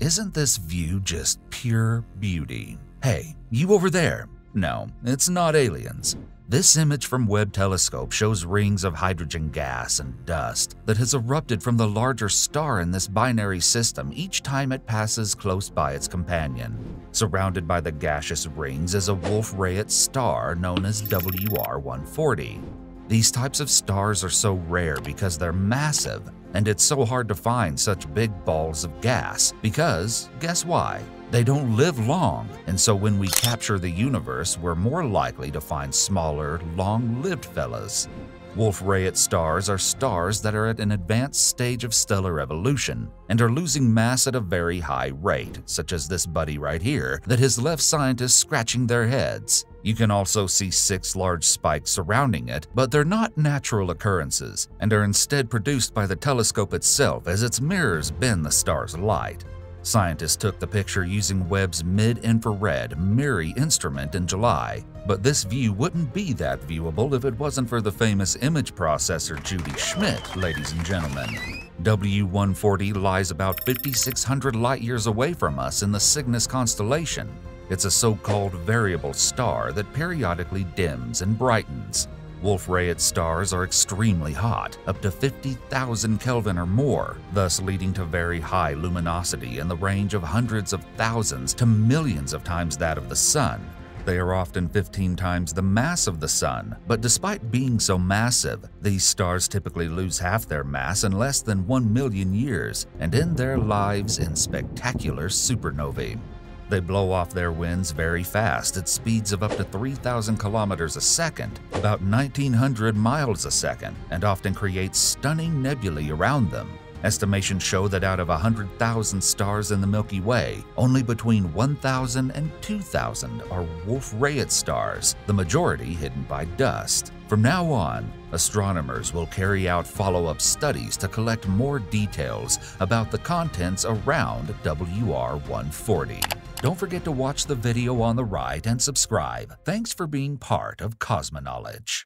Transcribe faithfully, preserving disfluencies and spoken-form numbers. Isn't this view just pure beauty? Hey, you over there? No, it's not aliens. This image from Webb Telescope shows rings of hydrogen gas and dust that has erupted from the larger star in this binary system each time it passes close by its companion. Surrounded by the gaseous rings is a Wolf-Rayet star known as W R one forty. These types of stars are so rare because they're massive, and it's so hard to find such big balls of gas because, guess why? They don't live long, and so when we capture the universe, we're more likely to find smaller, long-lived fellas. Wolf-Rayet stars are stars that are at an advanced stage of stellar evolution and are losing mass at a very high rate, such as this buddy right here that has left scientists scratching their heads. You can also see six large spikes surrounding it, but they're not natural occurrences and are instead produced by the telescope itself as its mirrors bend the star's light. Scientists took the picture using Webb's mid-infrared MIRI instrument in July, but this view wouldn't be that viewable if it wasn't for the famous image processor Judy Schmidt, ladies and gentlemen. W one forty lies about fifty-six hundred light-years away from us in the Cygnus constellation. It's a so-called variable star that periodically dims and brightens. Wolf-Rayet stars are extremely hot, up to fifty thousand Kelvin or more, thus leading to very high luminosity in the range of hundreds of thousands to millions of times that of the Sun. They are often fifteen times the mass of the Sun, but despite being so massive, these stars typically lose half their mass in less than one million years and end their lives in spectacular supernovae. They blow off their winds very fast at speeds of up to three thousand kilometers a second, about nineteen hundred miles a second, and often create stunning nebulae around them. Estimations show that out of one hundred thousand stars in the Milky Way, only between one thousand and two thousand are Wolf-Rayet stars, the majority hidden by dust. From now on, astronomers will carry out follow-up studies to collect more details about the contents around W R one forty. Don't forget to watch the video on the right and subscribe. Thanks for being part of Cosmonauge.